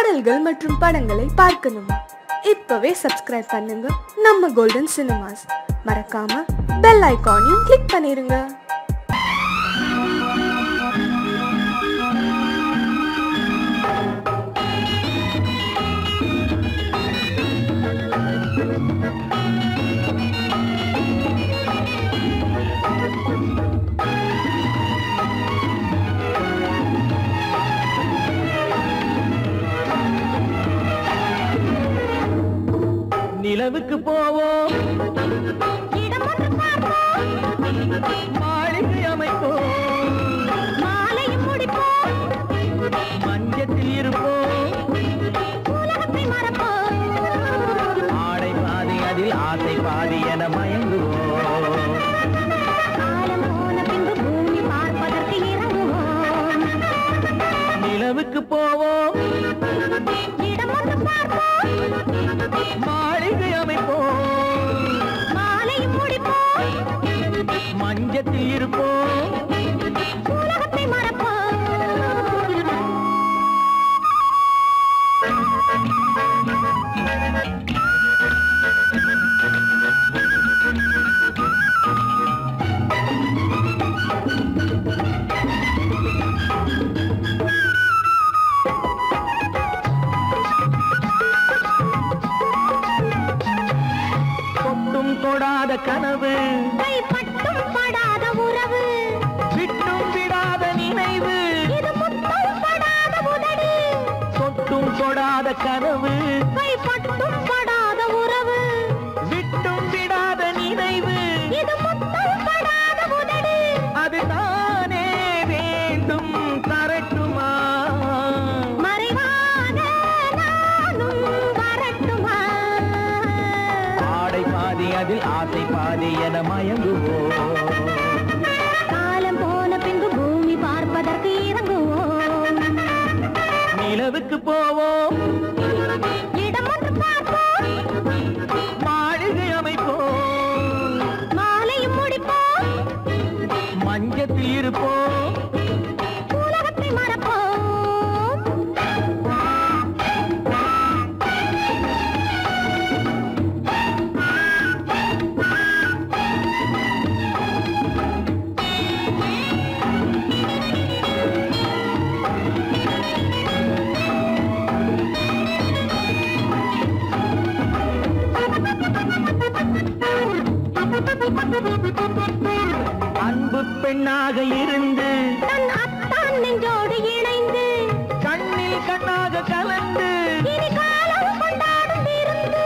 பாடல்கள் மற்றும் படங்களை பார்க்கணும். இப்பவே சப்ஸ்கிரைப் பண்ணுங்க நம்ம கோல்டன் சினிமாஸ். மறக்காம பெல் ஐகானையும் கிளிக் பண்ணிருங்க. நிலவுக்கு போவோம், இடம் ஒன்று பார்ப்போம், மாளிகை அமைப்போம், மாலையும் முடிப்போம், மஞ்சத்தில் இருப்போம், உலகத்தை மறப்போம், ஆடை பாதி அதில் ஆசை பாதி என மயங்குவோம், காலம் போன பின்பு பூமி பார்ப்பதற்கு இறங்குவோம். நிலவுக்கு போவோம், இடம் ஒன்று பார்ப்போம், மாளிகை அமைப்போம், மாலையும் முடிப்போம், மஞ்சத்தில் இருப்போம், உலகத்தை மறப்போம். கனவு கைப்பட்டும் படாத உறவு, விட்டும் விடாத நினைவு, இது முட்டும் படாத உதடு, தொட்டும் தொடாத கனவு, கைப்பட்டும் படாத உறவு, விட்டும் விடாத நினைவு, இது முட்டும் படாத உதடு, அது தானே வேண்டும் தரட்டுமா, மறைவான நானும் வரட்டுமா, ஆடை பாதி அதில் ஆசை பாதி என மயங்குவோம், காலம் போன பின்பு பூமி பார்ப்பதற்கு இறங்குவோம். நிலவுக்கு போவோம், இடம் ஒன்று பார்ப்போம், மாளிகை அமைப்போம், மாலையும் முடிப்போம், மஞ்சத்தில் இருப்போம், உலகத்தை மறப்போம். அன்பு பெண்ணாக இருந்து தன் அத்தான் நெஞ்சோடு இணைந்து கண்ணில் கண்ணாக கலந்து இனி காலம் கொண்டாடும் இருந்து,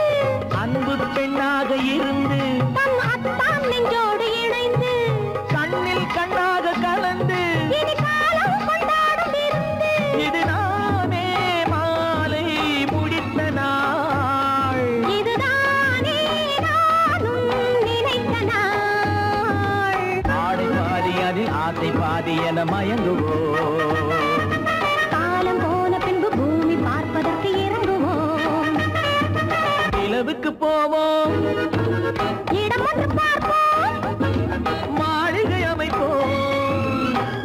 அன்பு பெண்ணாக இருந்து தன் அத்தான் நெஞ்சோடு இணைந்து கண்ணில் கண்ணாக கலந்து இனி காலம் கொண்டாடும் இருந்து, இது நானே மாலை முடித்த நாள், இதுதானே நானும் நினைத்த நாள். ஆசை பாதி என மயங்குவோம், காலம் போன பின்பு பூமி பார்ப்பதற்கு இறங்குவோம். நிலவுக்கு போவோம், இடம் ஒன்று பார்ப்போம், மாளிகை அமைப்போம்,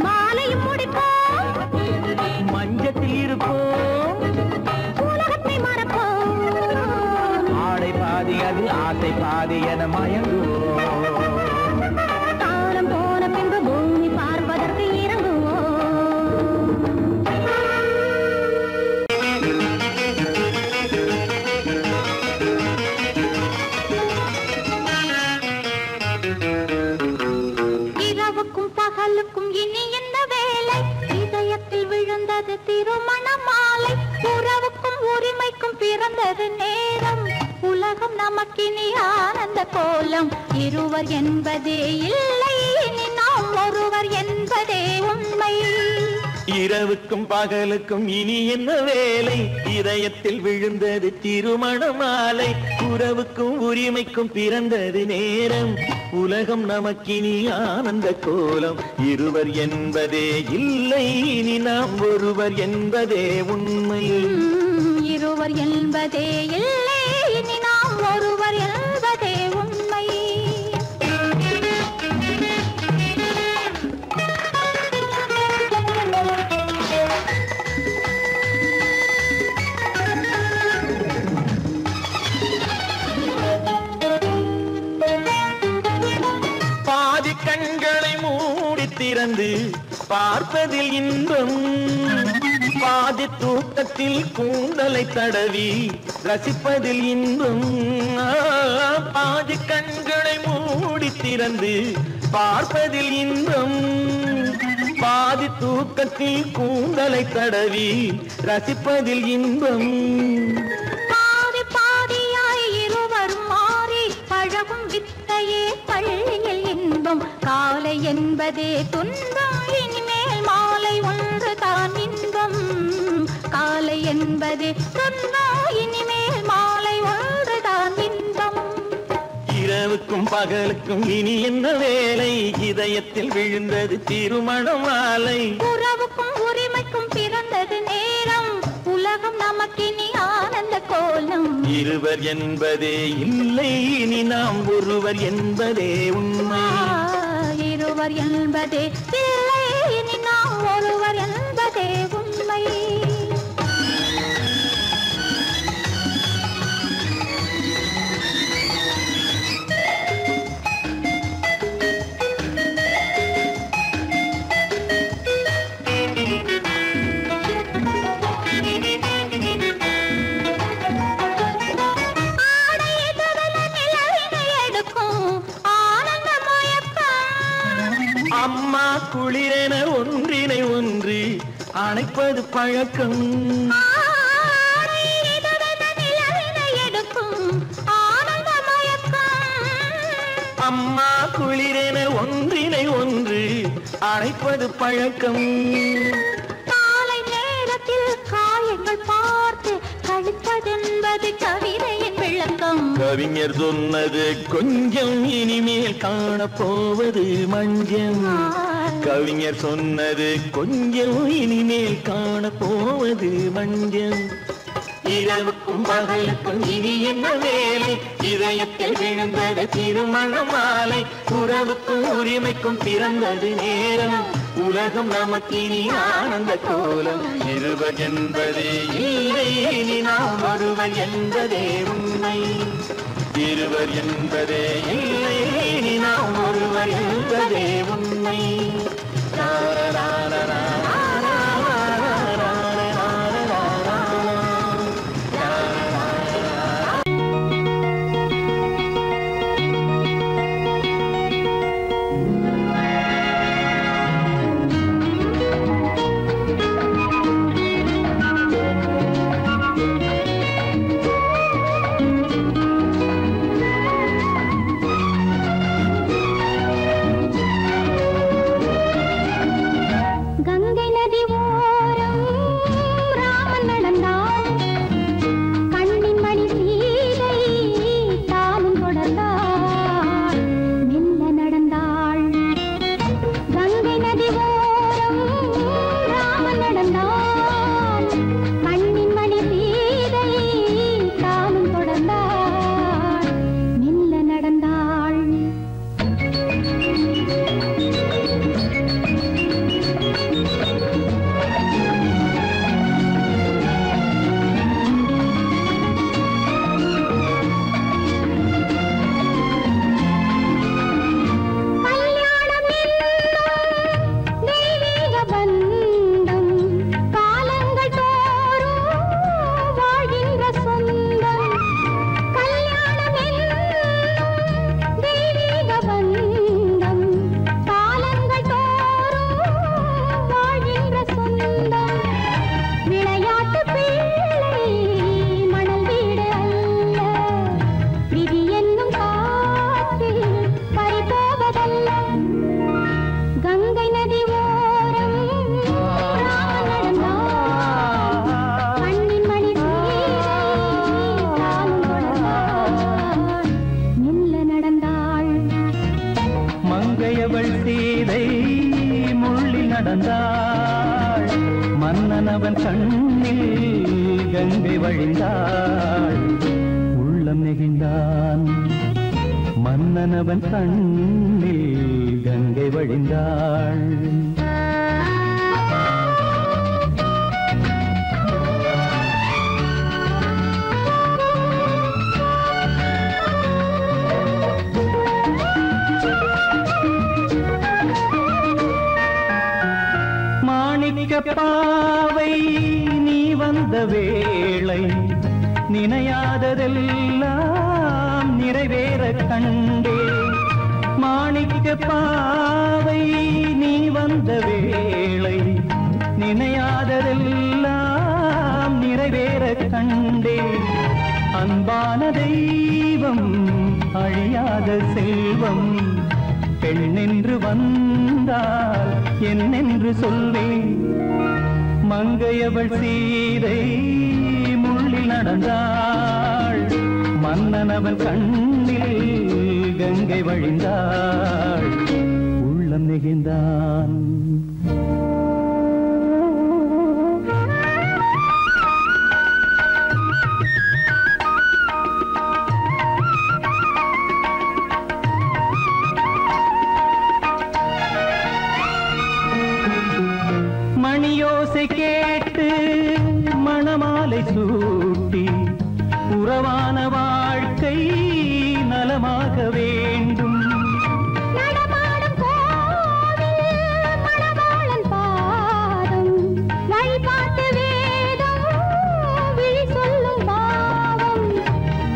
மாலையும் முடிப்போம், மஞ்சத்தில் இருப்போம், உலகத்தை மறப்போம். ஆடை பாதி அதில் ஆசை பாதி என மயங்குவோம், நமக்கினி ஆனந்த கோலம். இருவர் என்பதே இல்லை இனி, நாம் ஒருவர் என்பதே உண்மை. இரவுக்கும் பகலுக்கும் இனி என்ன வேலை, இதயத்தில் விழுந்தது திருமண மாலை. உறவுக்கும் உரிமைக்கும் பிறந்தது நேரம், உலகம் நமக்கினி ஆனந்த கோலம். இருவர் என்பதே இல்லை இனி, நாம் ஒருவர் என்பதே உண்மை. இருவர் என்பதே இல்லை இனி, நாம் ஒருவர் என்பதே உண்மை. திறந்து பார்ப்பதில் இன்பம் பாதி தூக்கத்தில் கூந்தலை தடவி ரசிப்பதில் இன்பம் பாதி கண்களை மூடி திறந்து பார்ப்பதில் இன்பம் பாதி தூக்கத்தில் கூந்தலை தடவி ரசிப்பதில் இன்பம் இரவுக்கும் பகலுக்கும் இனி என்ன வேலை இதயத்தில் விழுந்தது திருமண மாலை உறவுக்கும் உரிமைக்கும் பிறந்தது நேரம் உலகம் நமக்கினி ஆனந்த கோலம் இருவர் என்பதே இல்லை இனி நாம் ஒருவர் என்பதே உண்மை ஒருவர் என்பதே இல்லை இனி நாம் ஒருவர் என்பதே உண்மை அம்மா குளிரென ஒன்றினை ஒன்று அணைப்பது பழக்கம் அம்மா குளிரென ஒன்றினை ஒன்று அணைப்பது பழக்கம் காலை நேரத்தில் காயங்கள் பார்த்து கழிப்பதென்பது கவிதையின் விளக்கம் கவிஞர் சொன்னது கொஞ்சம் இனிமேல் காணப்போவது மஞ்சள் கவிஞர் சொன்னது கொஞ்சம் இனிமேல் காணப்போவது மஞ்சள் இரவுக்கும் பகலுக்கும் இனி என்ன வேலை இதயத்தில் விழுந்தது திருமண மாலை உறவுக்கும் உரிமைக்கும் பிறந்தது நேரம் உலகம் நமக்கினி ஆனந்த கோலம் இருவர் என்பதே இல்லை இனி நாம் ஒருவர் என்பதே உண்மை இருவர் என்பதே இல்லை இனி நாம் ஒருவர் என்பதே உண்மை பாவை நீ வந்த வேளை நினையாததெல்லாம் நிறைவேறக் கண்டே மாணிக்க பாவை நீ வந்த வேளை நினையாததெல்லாம் நிறைவேறக் கண்டே அன்பான தெய்வம் அழியாத செல்வம் பெண்ணென்று வந்தால் என்னென்று சொல்வேன் மங்கையவள் சீதை முள்ளில் நடந்தாள் மன்னனவன் கண்ணில் கங்கை வழிந்தாள் உள்ளம் நெகிழ்ந்தான் சூட்டி உறவான வாழ்க்கை நலமாக வேண்டும்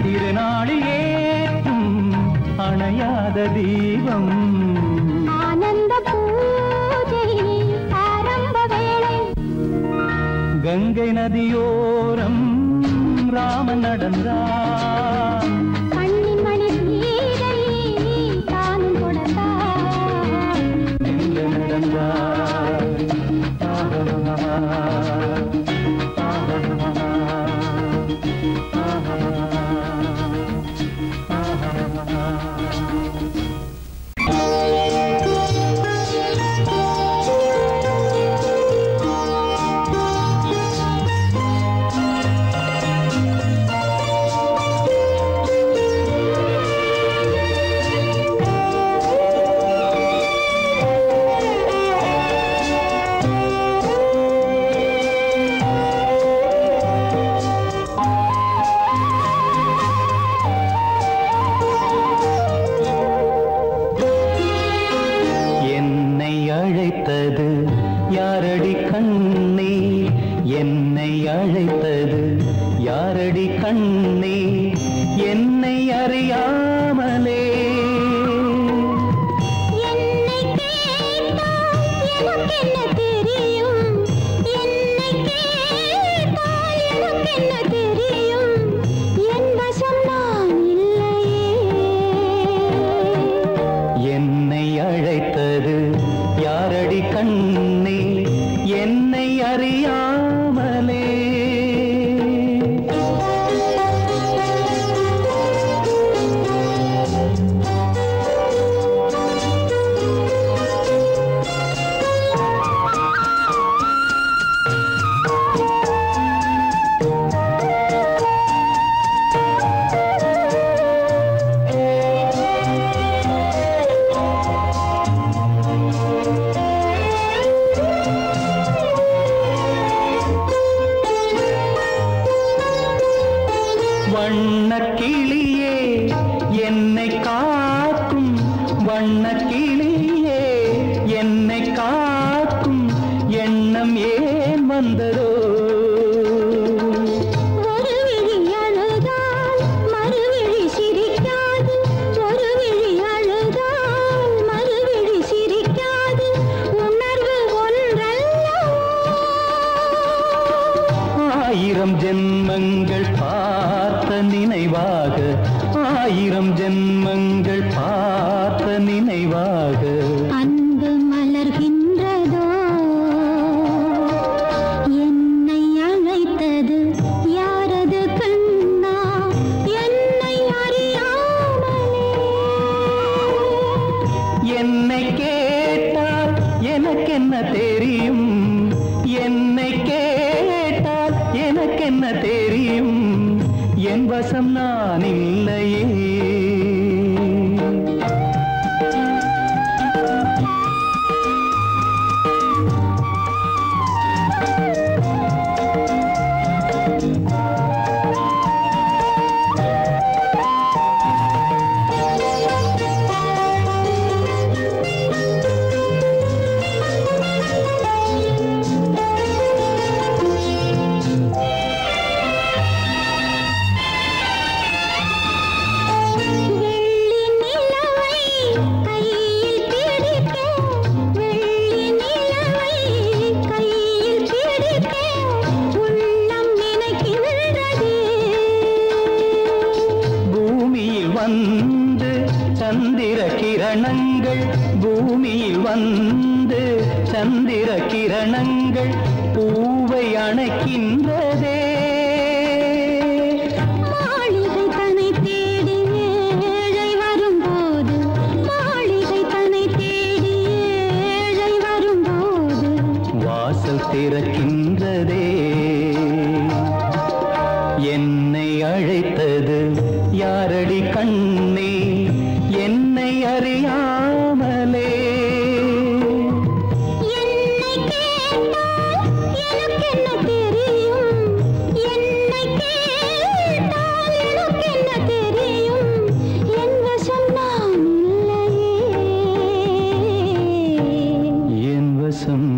திருநாளில் ஏற்றும் அணையாத தீபம் गंगे नदियोरम राम नडंदार कन्नी मणि सीदई तान कोडंदार गंगे नडंदार பூமியில் வந்து சந்திர கிரணங்கள் பூவை அணைக்கின்றதே. திறக்கின்றதே என்னை அழைத்தது யாரடி கண்ணே என்னை அறியாமலே. என்னை கேட்டால் எனக்கு என்ன தெரியும், என்னை கேட்டால் எனக்கு என்ன தெரியும் என்று சொன்னான் இல்லையே என் வசம்.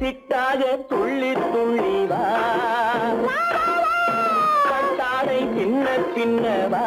சிட்டாக துள்ளி துள்ளி வா, கட்டாடை சின்ன சின்ன வா.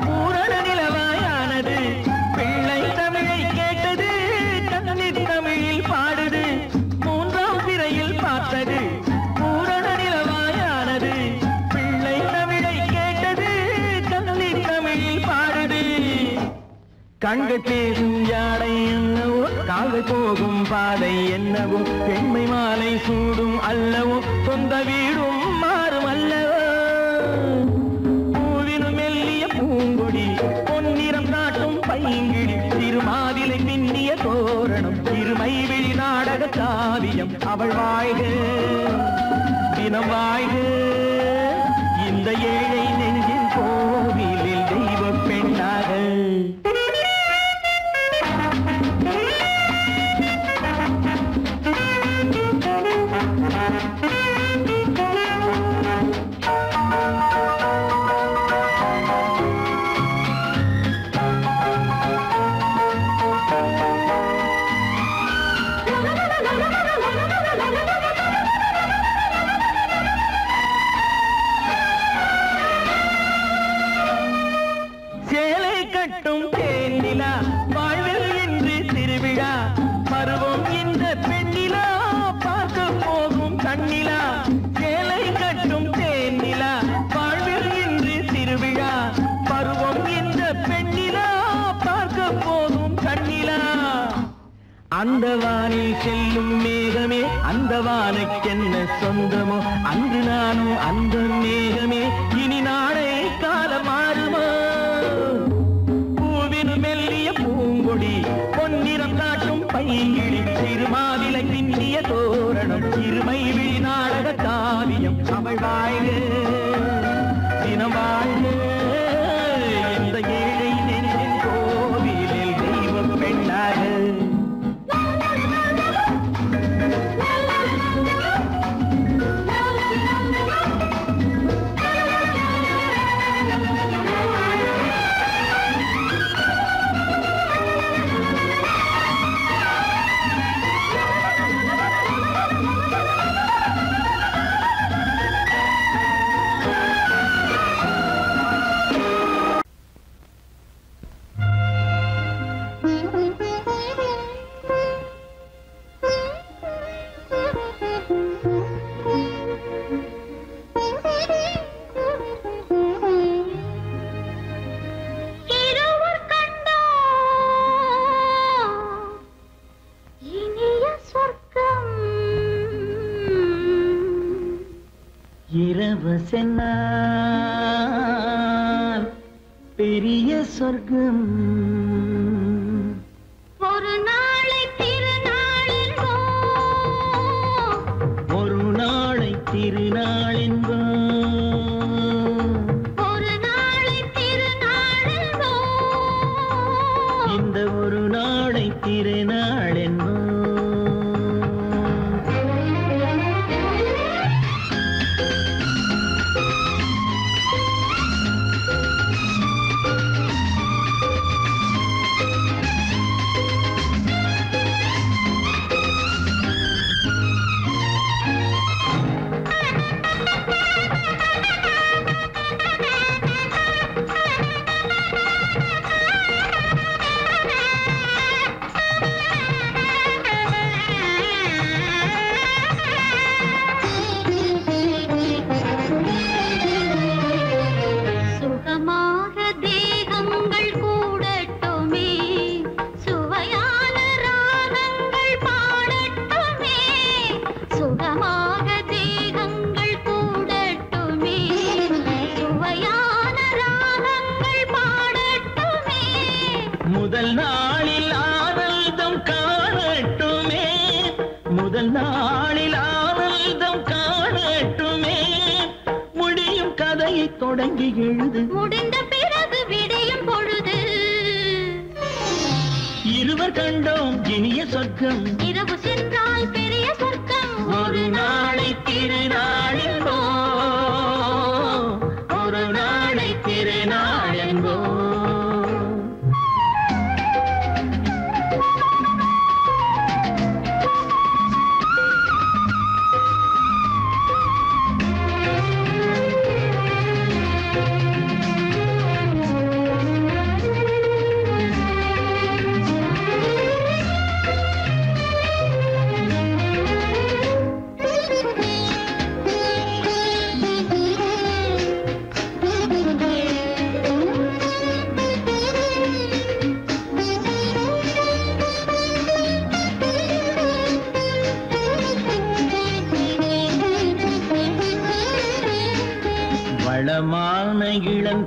பூரண நிலவாயானது பிள்ளை தமிழை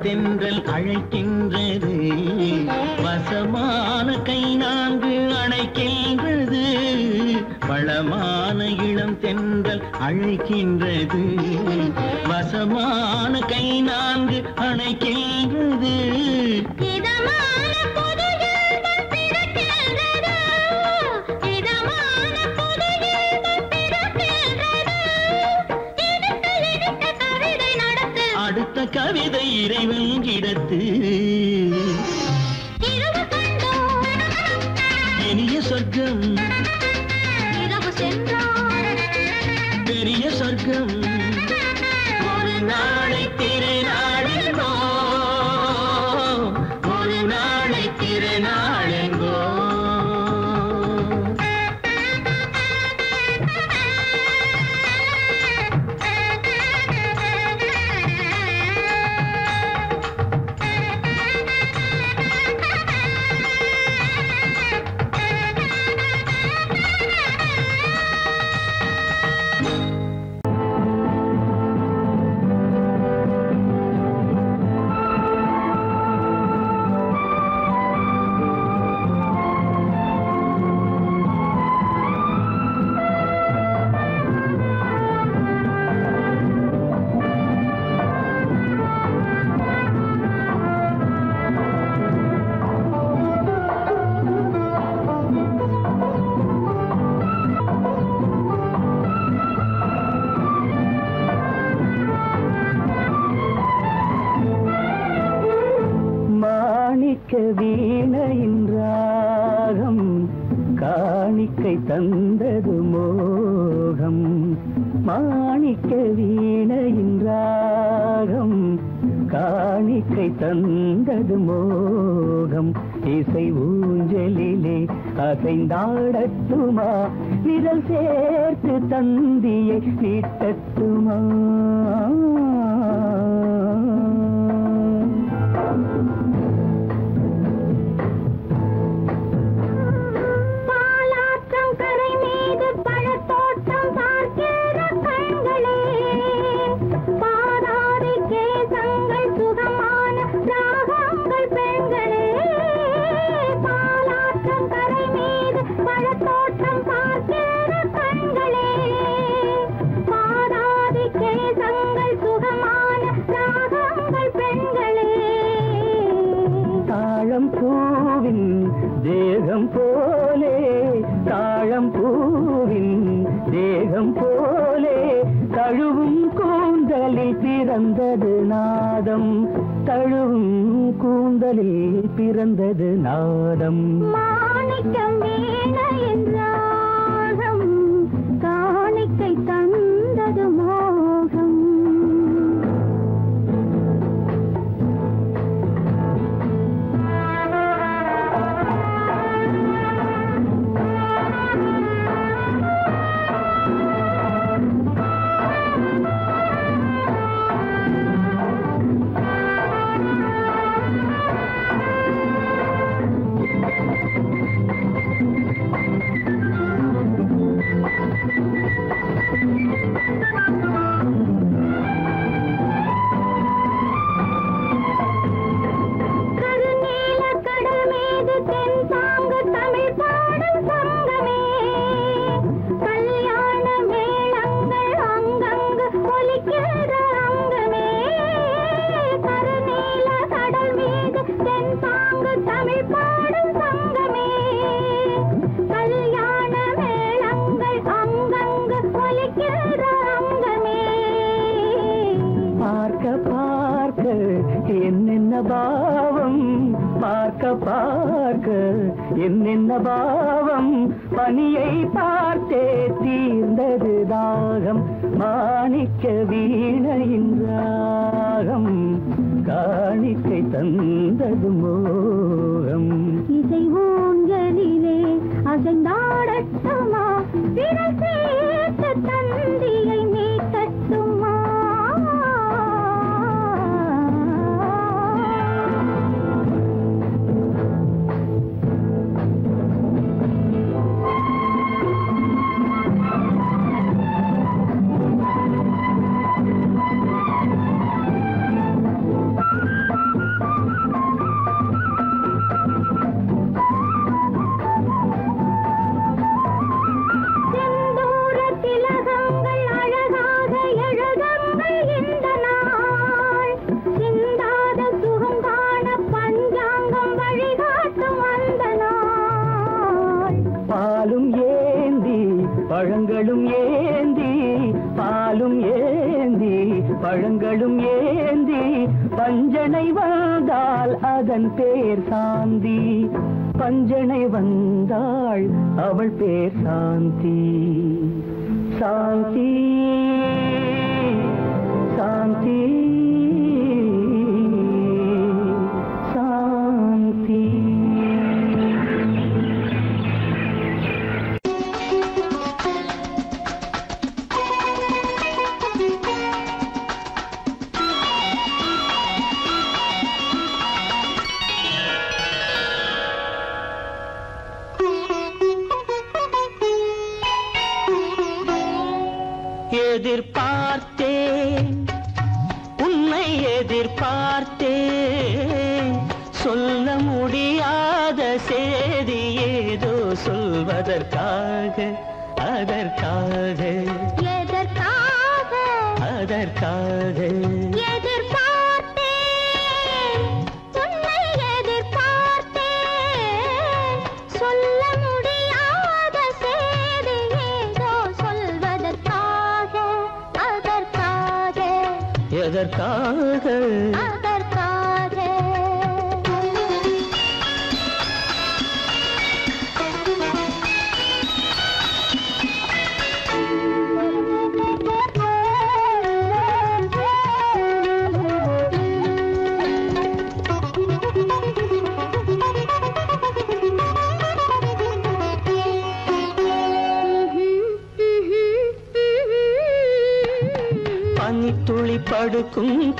தென்றல் அழைக்கின்றது வசமான கை நான்கு அணைக்கின்றது பழமான இளம் தென்றல் அழைக்கின்றது வசமான கை நான்கு அணைக்கின்றது கவிதை இறைவன் கிடத்து இனிய சொர்க்கம் இரவு சென்றார் பெரிய சொர்க்கம் ஒரு நாளை திருநாளெங்கோ ஒரு நாளை திருநாளெங்கோ அசைந்தாடட்டுமா விரல் சேர்த்து தந்தியை நீட்டட்டுமா பாலாற்றம் கரை மீது பழத்தோட்டம் பார்க்கிற கண்களே பாதாதி கேசங்கள் சுகமான ராகங்கள் பெண்களே பழத்தோட்டம் பார்க்கிற கண்களே பாதாதி கேசங்கள் சுகமான ராகங்கள் பெண்களே தாழம் பூவின் தேகம் போலே தாழம் பூவின் தேகம் போலே தழுவும் கூந்தலில் பிறந்தது நாதம் தழுவும் கூந்தலில் பிறந்தது நாதம் மாணிக்கம் வீண என்றாகம் காணிக்கை தந்தது மோகம் என்னென்ன பாவம் பனியை பார்த்தே தீர்ந்தது தாகம் மாணிக்க வீணையின் ராகம் காணிக்கை தந்தது மோகம் இசை ஊஞ்சலிலே அசைந்தாடட்டுமா விரல் சேர்த்து தந்தியை மீட்டட்டுமா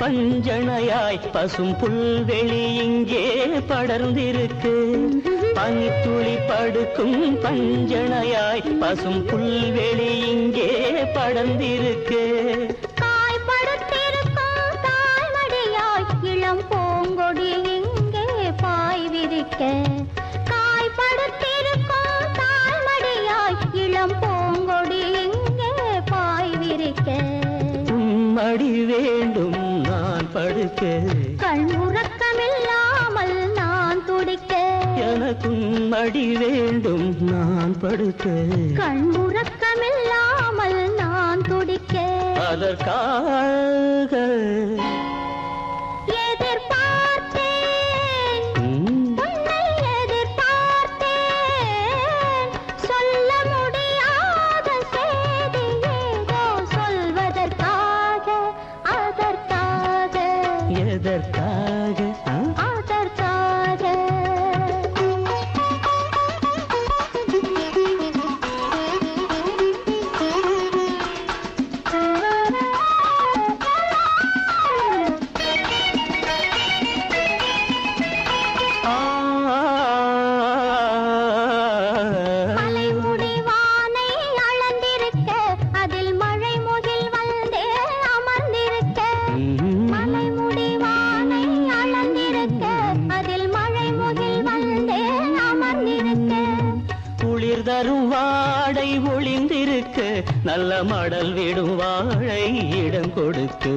பஞ்சணையாய் பசும் புல்வெளி இங்கே படர்ந்திருக்கு பனித்துளி படுக்கும் பஞ்சணையாய் பசும் புல்வெளி இங்கே படர்ந்திருக்கு காய்படுத்திருக்கும் தாய்மடியாய் இளம் பூங்கொடி இங்கே பாய் விரிக்க காய்படுத்திருக்கும் தாய்மடியாய் இளம் பூங்கொடி இங்கே பாய் விரிக்க உம்மடி வேண்டும் கண் உறக்கமில்லாமல் நான் துடிக்க எனக்கும் அடி வேண்டும் நான் படுக்க கண் உறக்கமில்லாமல் நான் துடிக்க அதற்காக மடல் விடும் வாழை இடம் கொடுத்து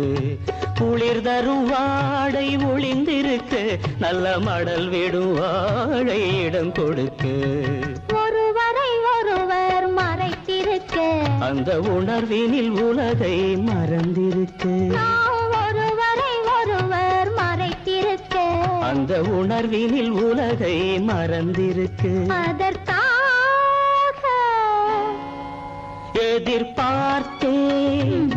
குளிர் தரும் வாடை ஒளிந்திருக்கு நல்ல மடல் விடும் வாழை இடம் கொடுத்து ஒருவரை ஒருவர் மறைத்திருக்க அந்த உணர்வினில் உலகை மறந்திருக்கு ஒருவரை ஒருவர் மறைத்திருக்க அந்த உணர்வினில் உலகை மறந்திருக்கு அதற்காக எதிர்பார்த்தேன்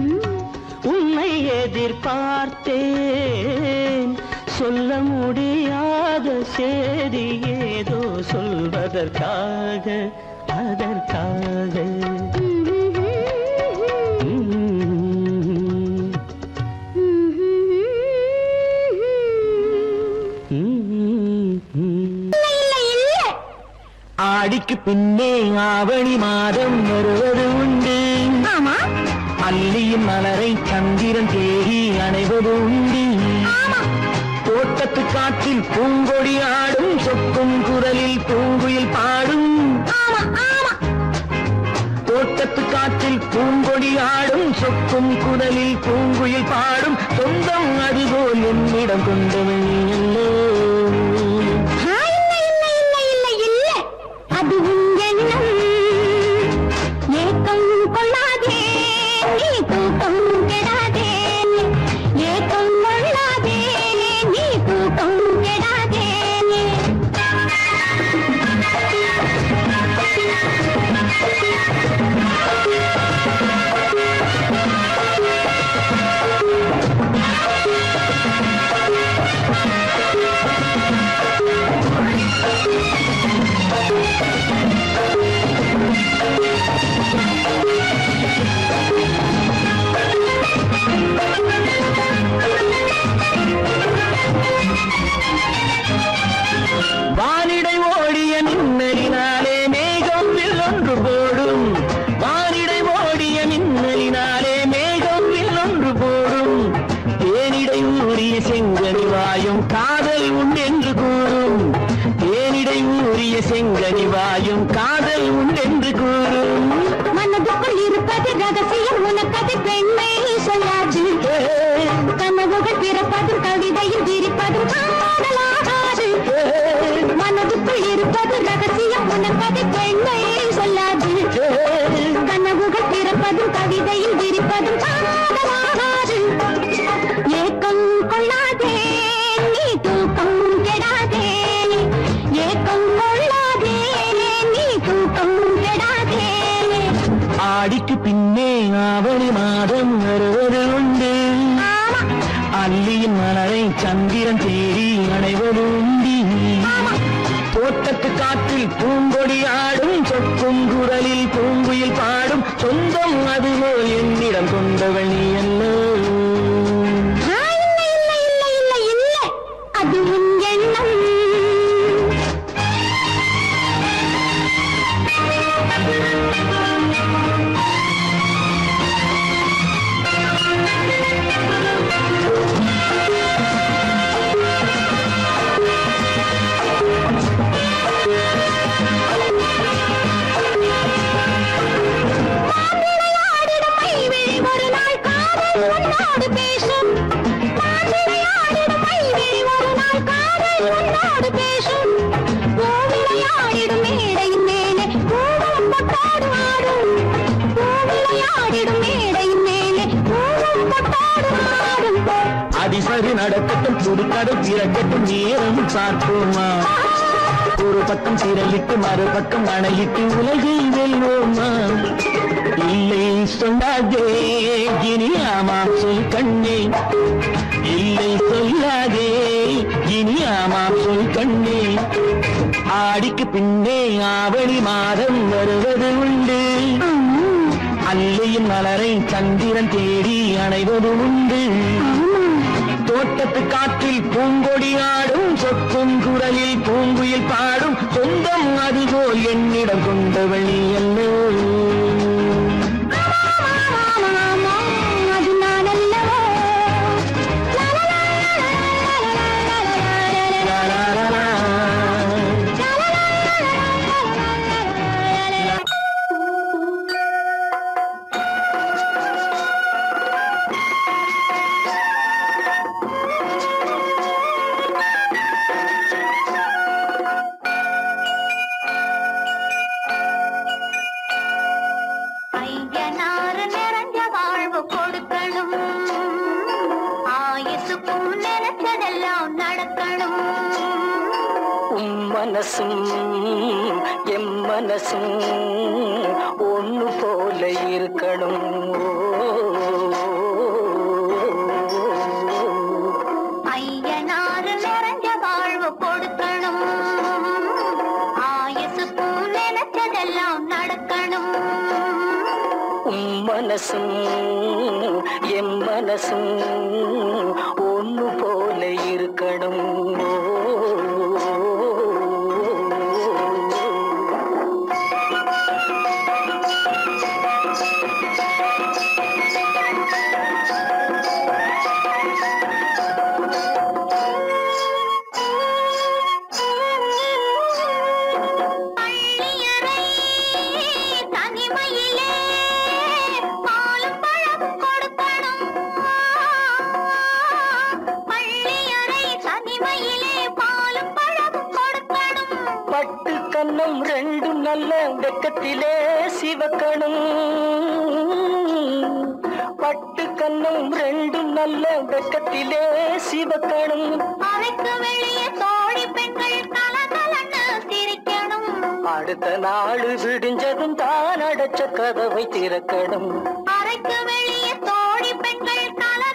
உன்னை எதிர்பார்த்தேன் சொல்ல முடியாத செய்தி ஏதோ சொல்வதற்காக அதற்காக ஆடிக்கு பின்னே ஆவணி மாதம் வருவது உண்டு அள்ளியின் மலரை சந்திரன் தேடி அணைவது உண்டு தோட்டத்து காற்றில் பூங்கொடி ஆடும் சொக்கும் குரலில் பூங்குயில் பாடும் தோட்டத்து காற்றில் பூங்கொடி ஆடும் சொக்கும் குரலில் பூங்குயில் பாடும் சொந்தம் அதுபோல் என்னிடம் கொண்டவள் அல்லே तन्नम रेंडु नल्ल वेक्कत्तिले सिवकणुम पट्टु कन्नम रेंडु नल्ल वेक्कत्तिले सिवकणुम अरक्कु वेलिये तोडी पेट्टल तलतलनु तिरिक्कणुम अडुत्त नाल विडिंजदुम तान अडच्च कदवै तिरक्कणुम अरक्कु वेलिये तोडी पेट्टल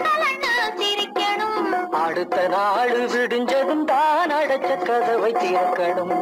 तलतलनु तिरिक्कणुम अडुत्त नाल विडिंजदुम तान अडच्च कदवै तिरक्कणुम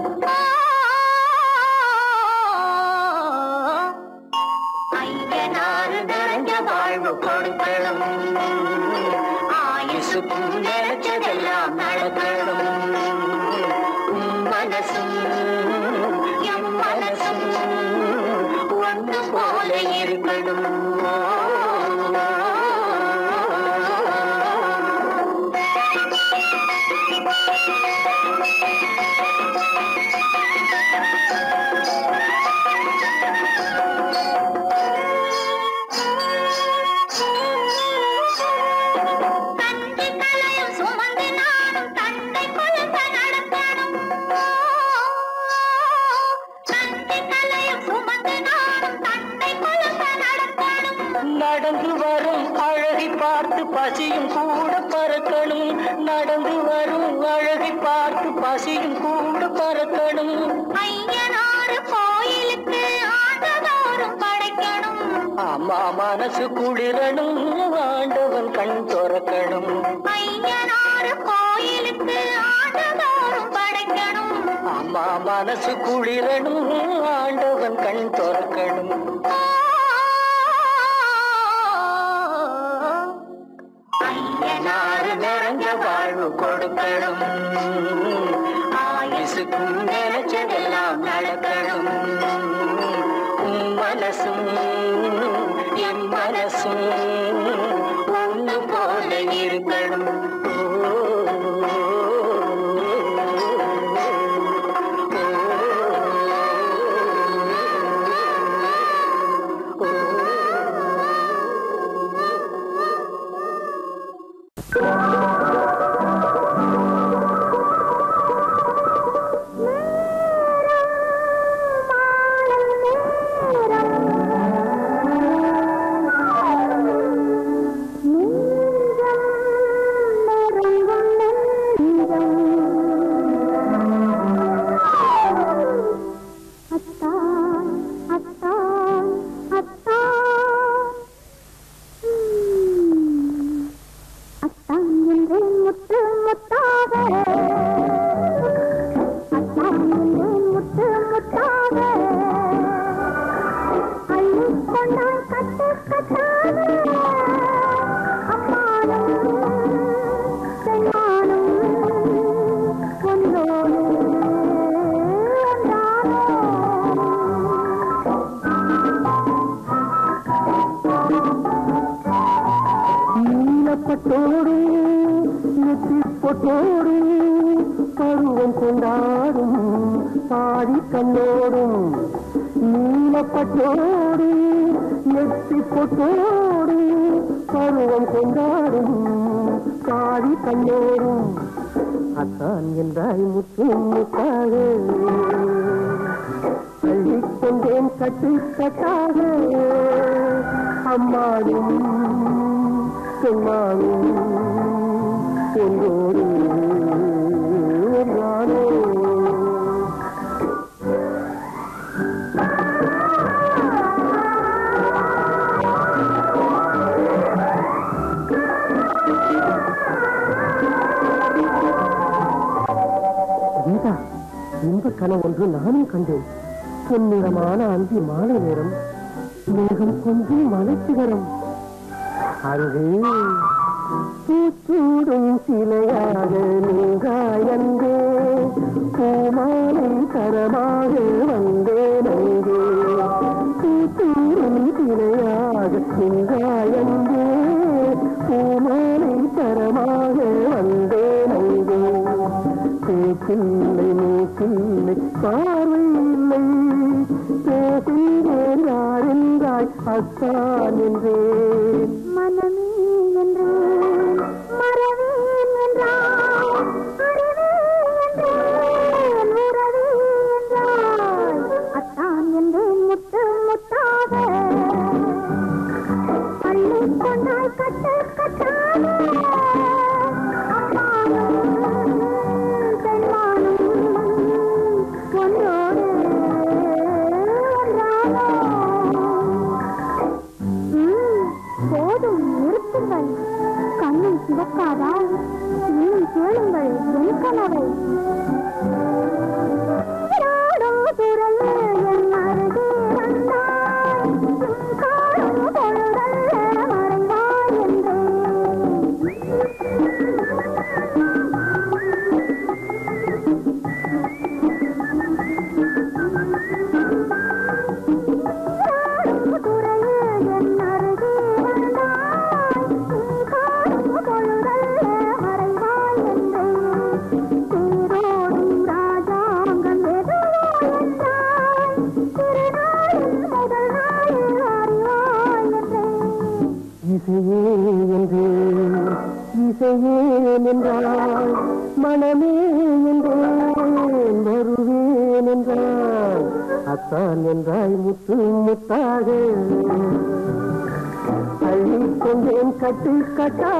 कटी कटा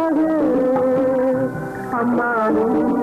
अम्मा।